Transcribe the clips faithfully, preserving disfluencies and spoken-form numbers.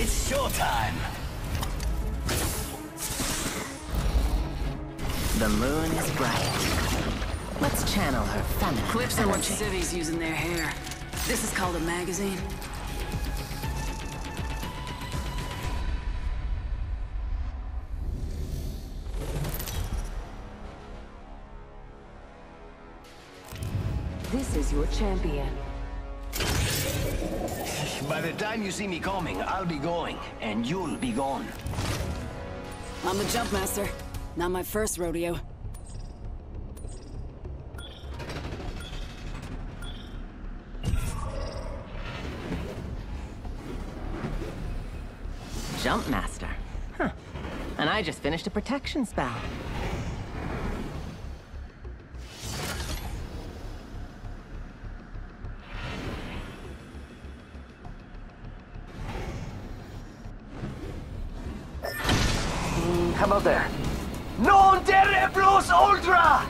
It's showtime. The moon is bright. Let's channel her feminine energy. Clips are what civvies use in their hair. This is called a magazine. This is your champion. By the time you see me coming, I'll be going, and you'll be gone. I'm a jump master. Not my first rodeo. Jump master. Huh. And I just finished a protection spell. How about there? Non terre plus ultra!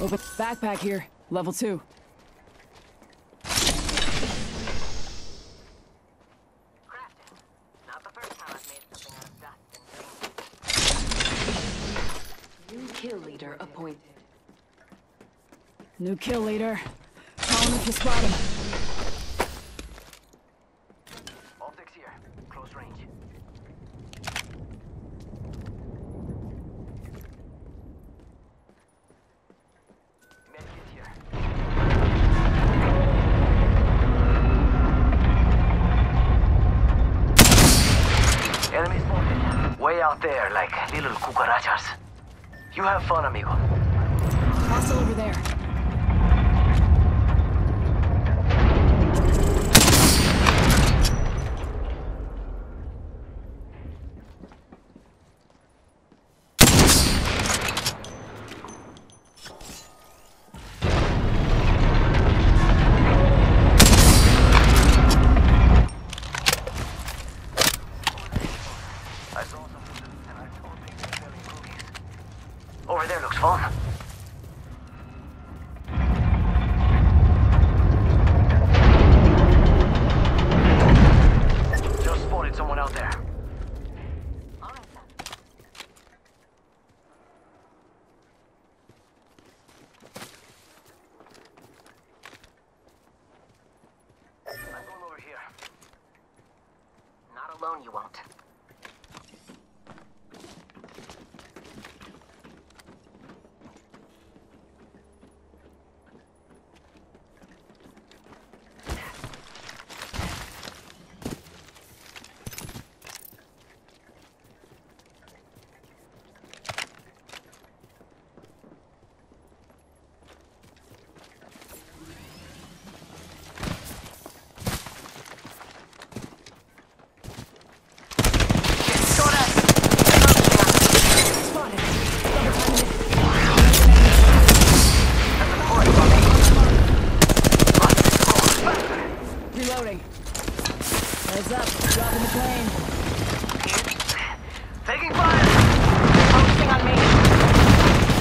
Open backpack here, level two. Crafting. Not the first time I've made something out of dust and new kill leader appointed. New kill leader. Call him if you spot him. Optics here, close range. Way out there, like little cucarachas. You have fun, amigo. Hostile over there. Over there looks fun. Just spotted someone out there. I'm going over here. Not alone, you won't. Heads up, dropping the plane. Taking fire! They're focusing on me.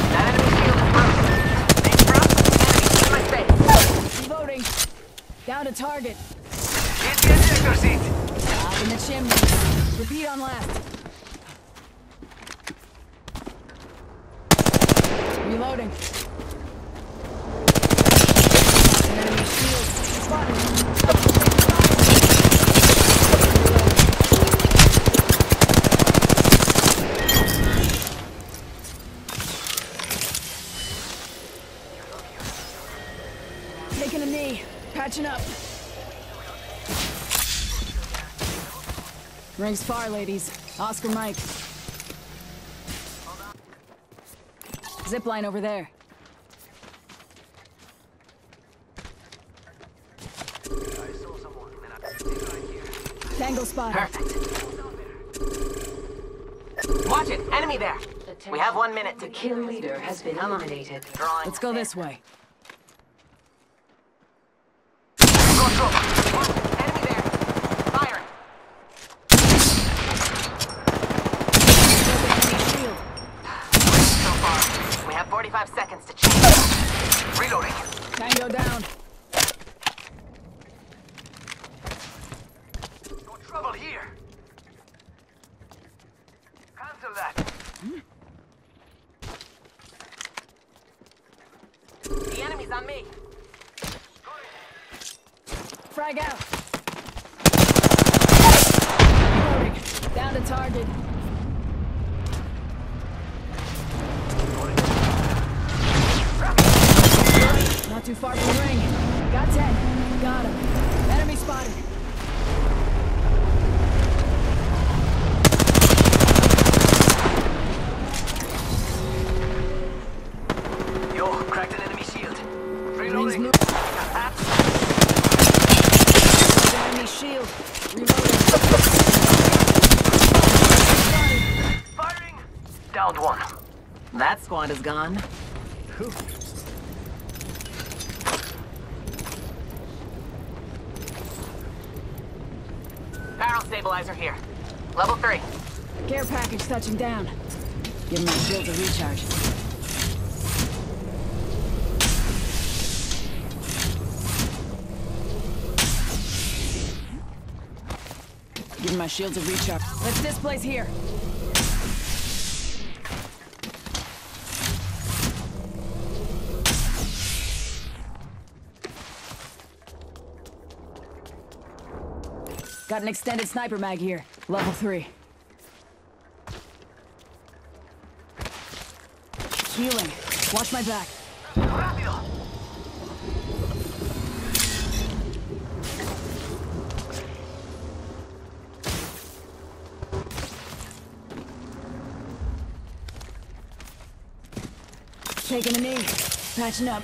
That enemy shield is broken. They dropped the enemy in my face. Reloading. Down to target. Get the injector seat. Up in the chimney. Repeat on last. Reloading. Enemy shield. Spotted. Taking a knee, patching up. Rings far, ladies. Oscar Mike. Zipline over there. Tango spotted. Perfect. Watch it. Enemy there. Attention. We have one minute. The kill leader has been eliminated. Drawing. Let's go in. This way. Go, go. Enemy there. Firing. So far. We have forty-five seconds to change. Reloading. Tango down. Trouble here. Cancel that. Hmm? The enemy's on me. Frag out. Hey! Down to target. Not too far from the ring. Got ten. Got him. Enemy spotted. Downed one. That squad is gone. Whew. Barrel stabilizer here. Level three. Care package touching down. Give my shield a recharge. Give my shield a recharge. Let's displace here. Got an extended sniper mag here. Level three. Healing. Watch my back. Rápido. Taking a knee. Patching up.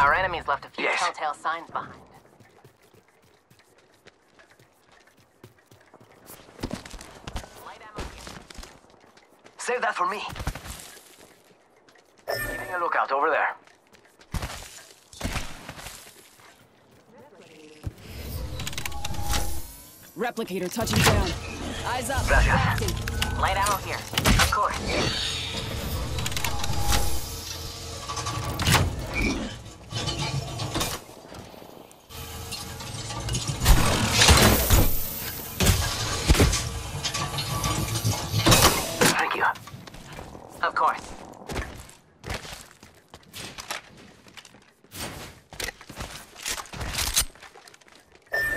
Our enemies left a few yes. telltale signs behind. Light ammo here. Save that for me. Keeping a lookout over there. Replicator touching down. Eyes up. Gotcha. Light ammo here. Of course. Of course.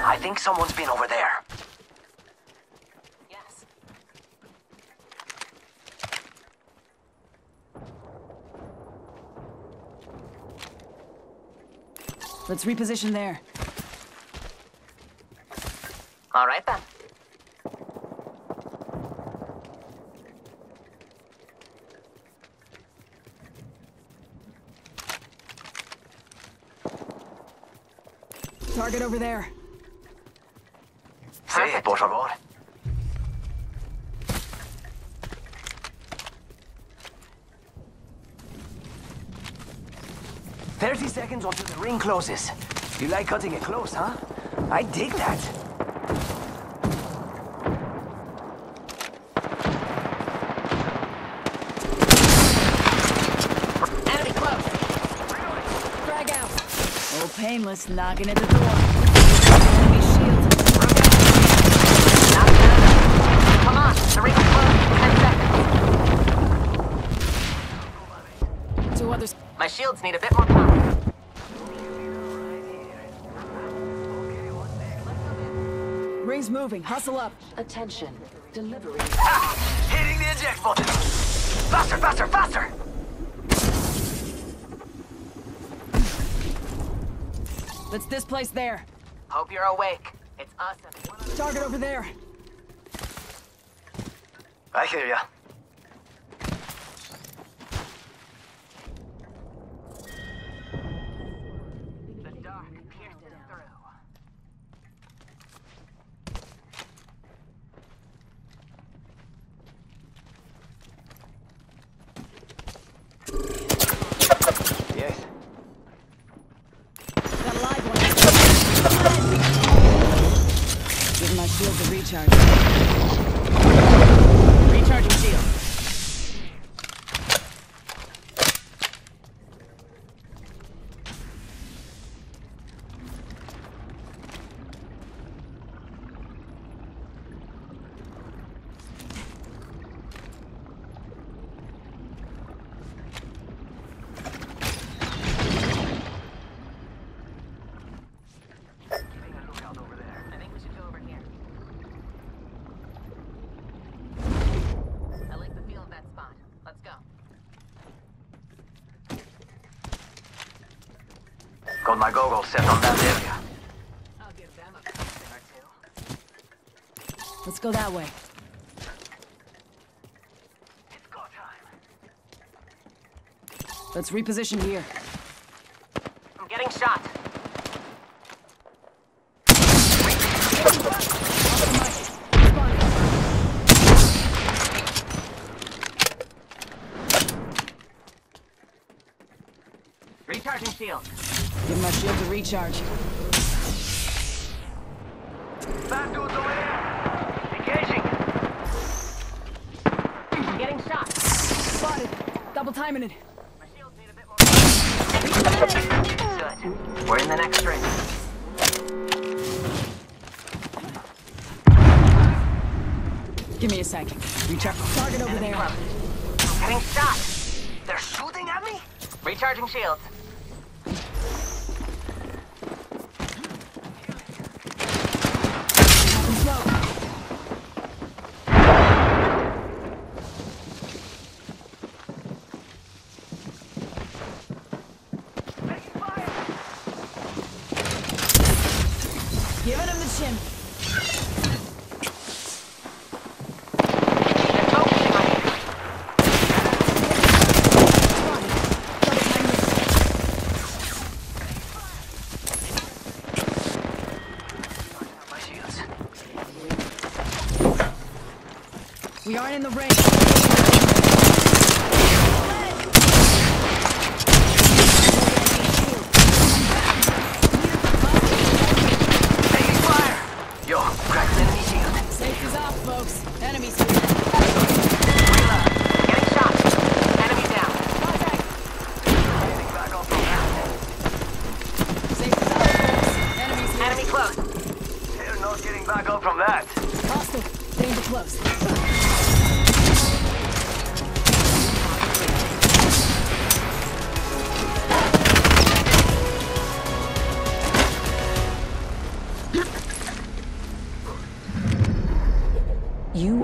I think someone's been over there. Yes. Let's reposition there. All right then. Target over there. Sí, por favor. Thirty seconds until the ring closes. You like cutting it close, huh? I dig that. Painless knocking at the door. Enemy shield. Not good. Come on, the ring is closing in ten seconds. Two others. My shields need a bit more power. Ring's moving. Hustle up. Attention. Delivery. Ah, hitting the eject button. Faster, faster, faster. Let's displace there. Hope you're awake. It's us. Target over there. I hear ya. Got my goggles set on that area. I'll give them a customer too. Let's go that way. It's go time. Let's reposition here. I'm getting shot. Recharging shield. Give my shield to recharge. That dude's over there. Engaging. Getting shot. Spotted. Double timing it. My shields need a bit more. Good. We're in the next ring. Give me a sec. Recharge. Target over there. Getting shot. They're shooting at me. Recharging shields. Giving him the chin. They're focusing on you. We aren't in the range. You